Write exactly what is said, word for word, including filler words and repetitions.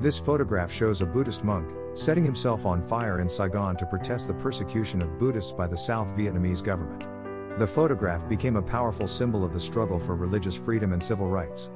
This photograph shows a Buddhist monk setting himself on fire in Saigon to protest the persecution of Buddhists by the South Vietnamese government. The photograph became a powerful symbol of the struggle for religious freedom and civil rights.